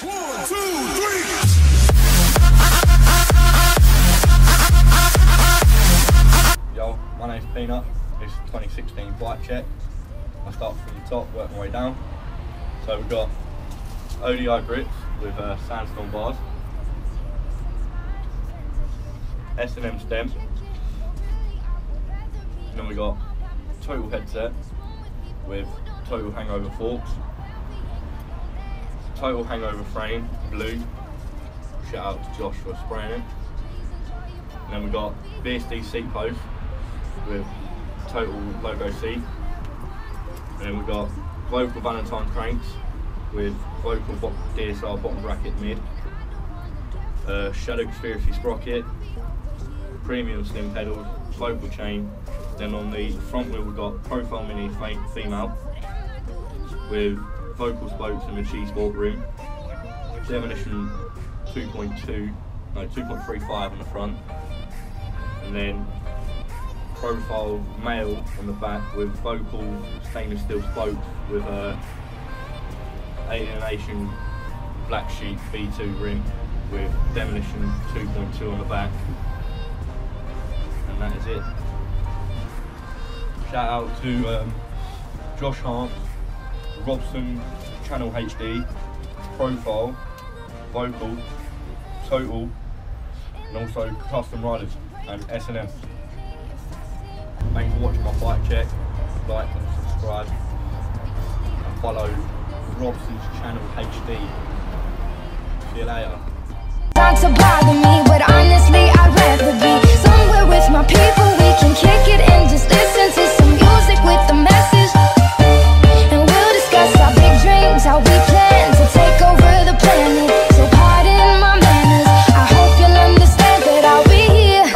1, 2, 3. Yo, my name's Peanut. This is 2016 flight check. I start from the top, work my way down. So we've got ODI grips with sandstone bars, S&M stem, and then we got total headset with total hangover forks, total hangover frame, blue. Shout out to Josh for spraying it. And then we got BSD seat post with total logo seat, and then we got vocal Valentine cranks with vocal DSR bottom bracket mid, shadow conspiracy sprocket, premium slim pedals, vocal chain. Then on the front wheel we've got profile mini female with vocal spokes and the cheeseboard rim, demolition 2.35 on the front, and then profile male on the back with vocal stainless steel spokes with a alienation black sheep V2 rim with demolition 2.2 on the back, and that is it. Shout out to Josh Hart, Robson Channel HD, Profile, Vocal, Total, and also Custom Riders and S&M. Thanks for watching my flight check. Like and subscribe and follow Robson's Channel HD. See you later. Not to bother me, but honestly I'd rather be somewhere with my people. We can kick it and just listen to some music with the message, and we'll discuss our big dreams, how we plan to take over the planet. So pardon my manners, I hope you'll understand that I'll be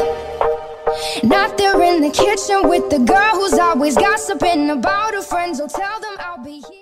here, not there in the kitchen with the girl who's always gossiping about her friends. I'll tell them I'll be here.